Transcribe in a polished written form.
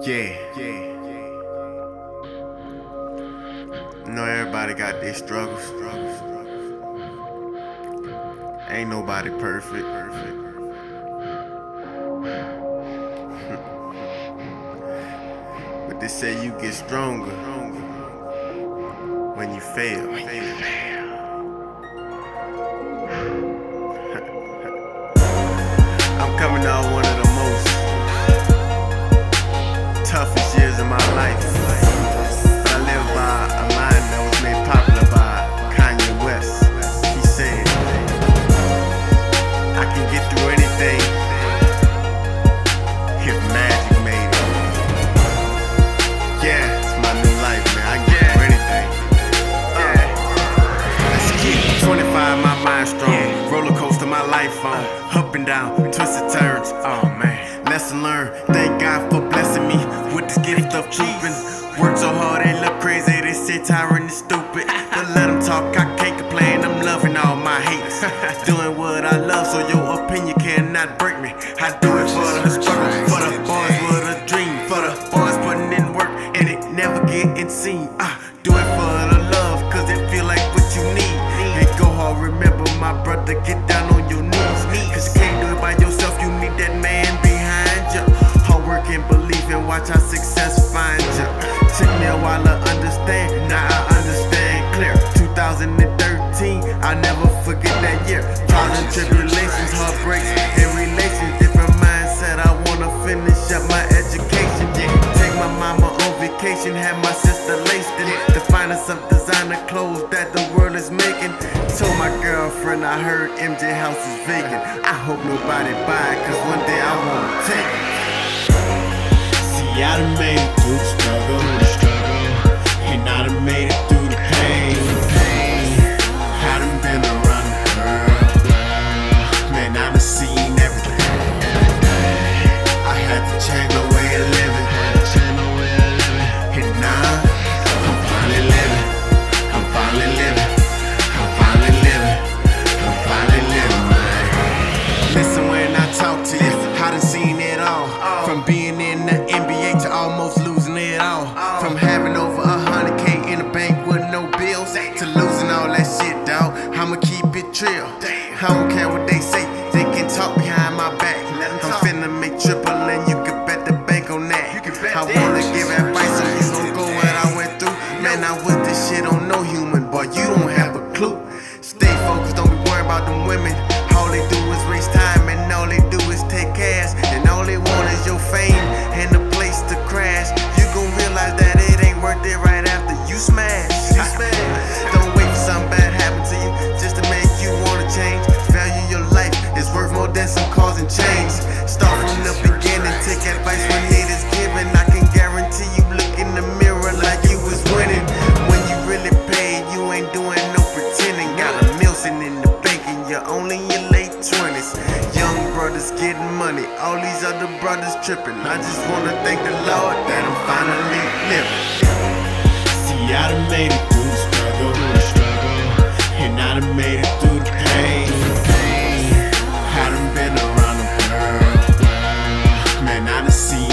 You know everybody got their struggles. Ain't nobody perfect. But they say you get stronger when you fail. I'm coming out one of the most toughest years of my life. Up and down, twists and turns, oh man. Lesson learned, thank God for blessing me with this gift of trooping. Worked so hard, they look crazy, they say tyrant is stupid. Don't let them talk, I can't complain, I'm loving all my haters. Doing what I love, so your opinion cannot break me. I do it for the struggle, for the boys with a dream, for the boys putting in work, and it never getting seen. Do it for the love, cause it feel like what you need. And go hard, remember my brother, get down on your knees. Cause you can't do it by yourself, you need that man behind you. Hard work and belief, and watch how success find you. Took me a while to understand, now I understand clear. 2013, I'll never forget that year. Trials and tribulations, heartbreaks and relations. Different mindset, I wanna finish up my education. Yeah, take my mama on vacation, have my sister laced in. The finest of designer clothes that the world is making. Told my girlfriend I heard MJ house is vacant. I hope nobody buy it, cause one day I wanna take it. See, I done made it through the struggle, and I done made it through the pain. I done been around the world, man, I done seen everything. I had to change my way of living, and now I'm finally living. I done seen it all, from being in the NBA to almost losing it all, from having over 100K in the bank with no bills to losing all that shit, dawg. I'ma keep it real. I don't care what they say, they can talk behind my back. I'm finna make triple and you can bet the bank on that. I wanna give advice so you don't go what I went through. Man, I was this shit on no human, boy, you don't have a clue. Stay focused, don't be worried about them women. All they do is waste time and all they do is take cash, and all they want is your fame and a place to crash. You gon' realize that it ain't worth it right after you smash. Don't wait for something bad happen to you just to make you wanna change. Value your life, it's worth more than some cars and chains. Start from the beginning, take advice when it is given. I can guarantee you look in the mirror like you was winning. When you really paid, you ain't doing no pretending. Got a Milson in the bank and you're only in 20s. Young brothers getting money, all these other brothers tripping. I just wanna thank the Lord that I'm finally living. See, I done made it through the struggle, and I done made it through the pain. I done been around the world, man, I done seen